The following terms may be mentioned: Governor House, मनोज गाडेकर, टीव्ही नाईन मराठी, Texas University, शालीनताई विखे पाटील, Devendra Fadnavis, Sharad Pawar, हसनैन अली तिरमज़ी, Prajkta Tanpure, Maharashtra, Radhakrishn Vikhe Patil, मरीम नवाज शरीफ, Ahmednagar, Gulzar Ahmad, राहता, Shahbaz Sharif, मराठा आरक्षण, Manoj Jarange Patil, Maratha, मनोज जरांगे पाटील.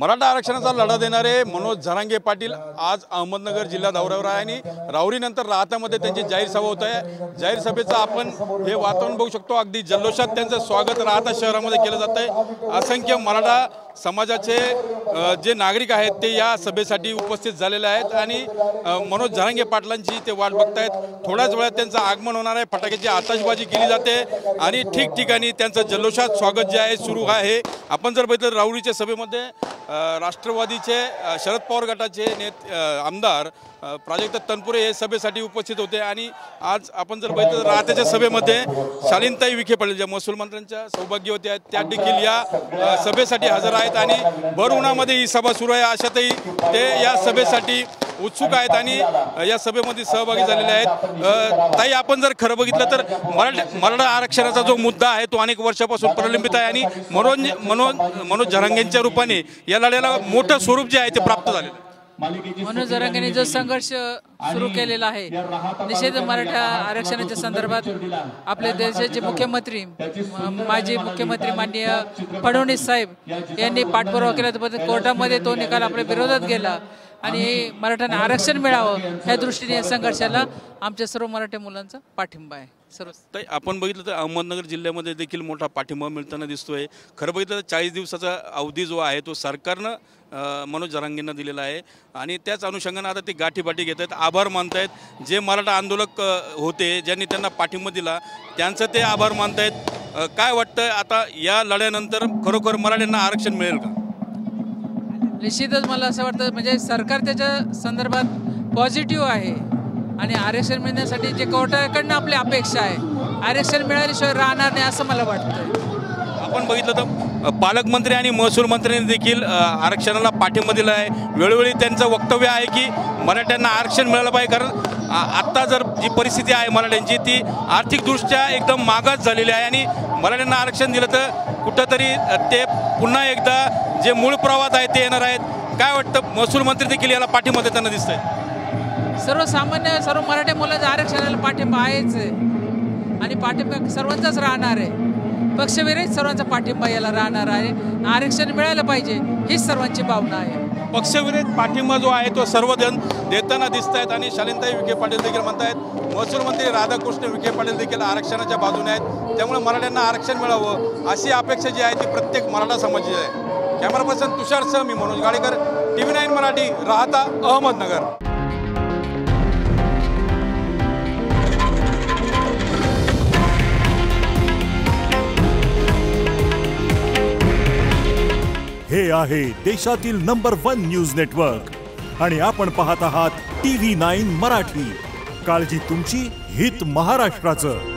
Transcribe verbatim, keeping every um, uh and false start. मराठा आरक्षणाचा लढा देणारे मनोज जरांगे पाटील आज अहमदनगर जिल्हा दौऱ्यावर आहे आणि रावरीनंतर राहतामध्ये त्यांची जाहीर सभा होत आहे। जाहीर सभेचं आपण हे वातावरण बघू शकतो, अगदी जल्लोषात त्यांचं स्वागत राहता शहरामध्ये केलं जात आहे। असंख्य मराठा समाजाचे जे नागरिक आहेत ते या सभेसाठी उपस्थित झालेले आहेत आणि मनोज जरांगे पाटलांची ते वाट बघतायत। थोड्याच वेळात त्यांचं आगमन होणार आहे, फटाक्याची आतषबाजी केली जाते आणि ठिकठिकाणी त्यांचं जल्लोषात स्वागत जे आहे सुरू आहे। आपण जर बघितलं रावरीच्या सभेमध्ये राष्ट्रवादीचे शरद पवार गटाचे नेते आमदार प्राजक्ता तनपुरे हे सभेसाठी उपस्थित होते आणि आज आपण जर बघितलं राहत्याच्या सभेमध्ये शालीनताई विखे पाटील ज्या महसूल मंत्र्यांच्या सौभाग्य होत्या त्या देखील या सभेसाठी हजर आहेत आणि भर उन्हामध्ये ही सभा सुरू आहे। अशातही ते या सभेसाठी उत्सुक आहेत आणि या सभेमध्ये सहभागी झालेले आहेत। ताई, आपण जर खरं बघितलं तर मराठा मराठा आरक्षणाचा जो मुद्दा आहे तो अनेक वर्षापासून प्रलंबित आहे आणि मनोज मनोज मनोज जरांगेंच्या रूपाने या लढ्याला मोठं स्वरूप जे आहे ते प्राप्त झालेलं आहे। मनोज जरांगेंनी जो संघर्ष सुरू केलेला आहे निषेध मराठा आरक्षणाच्या संदर्भात, आपले देशाचे मुख्यमंत्री माजी मुख्यमंत्री माननीय फडणवीस साहेब यांनी पाठपुरावा केला, त्याबद्दल कोर्टामध्ये तो निकाल आपल्या विरोधात गेला आणि मराठ्यांना आरक्षण मिळावं ह्या दृष्टीने संघर्षाला आमच्या सर्व मराठी मुलांचा पाठिंबा आहे। सर्व आपण बघितलं तर अहमदनगर जिल्ह्यामध्ये देखील मोठा पाठिंबा मिळताना दिसतोय। खरं बघितलं तर चाळीस दिवसाचा अवधी जो आहे तो सरकारनं मनोज जरांगेंना दिलेला आहे आणि त्याच अनुषंगाने आता ते गाठीपाठी घेत आहेत, आभार मानतायत। जे मराठा आंदोलक होते ज्यांनी त्यांना पाठिंबा दिला त्यांचं ते आभार मानतायत। काय वाटतं आता या लढ्यानंतर खरोखर मराठ्यांना आरक्षण मिळेल का? निश्चितच मला असं वाटतं, म्हणजे सरकार त्याच्या संदर्भात पॉझिटिव्ह आहे आणि आरक्षण मिळण्यासाठी जे कोर्टाकडनं आपली अपेक्षा आहे आरक्षण मिळाल्याशिवाय राहणार नाही असं मला वाटतं। आपण बघितलं तर पालकमंत्री आणि महसूल मंत्र्यांनी देखील आरक्षणाला पाठिंबा दिला आहे। वेळोवेळी त्यांचं वक्तव्य आहे की मराठ्यांना आरक्षण मिळालं पाहिजे, कारण आत्ता जर जी परिस्थिती आहे मराठ्यांची ती आर्थिकदृष्ट्या एकदम मागास झालेली आहे आणि मराठ्यांना आरक्षण दिलं तर कुठंतरी ते पुन्हा एकदा जे मूळ प्रवाहात आहे ते येणार आहेत। काय वाटतं, महसूल मंत्री देखील याला पाठिंबा देताना दिसत आहे? सर्वसामान्य सर्व मराठी मुलांच्या आरक्षणाला पाठिंबा आहेच आणि पाठिंबा सर्वांचाच राहणार आहे, पक्षविरहित सर्वांचा पाठिंबा याला राहणार आहे। आरक्षण मिळालं पाहिजे हीच सर्वांची भावना आहे। पक्षविरहित पाठिंबा जो आहे तो सर्वजण देताना दिसत आहेत आणि शालीनताई विखे पाटील देखील म्हणत आहेत, महसूल मंत्री राधाकृष्ण विखे पाटील देखील आरक्षणाच्या बाजूने आहेत, त्यामुळे मराठ्यांना आरक्षण मिळावं अशी अपेक्षा जी आहे ती प्रत्येक मराठा समाजाची आहे। कॅमेरा पर्सन तुषार सह मी मनोज गाडेकर, टीव्ही नाईन मराठी, राहता अहमदनगर। हे आहे देशातील नंबर वन न्यूज नेटवर्क आणि आपण पाहत आहात टीव्ही नाईन मराठी। काळजी तुमची, हित महाराष्ट्राचं।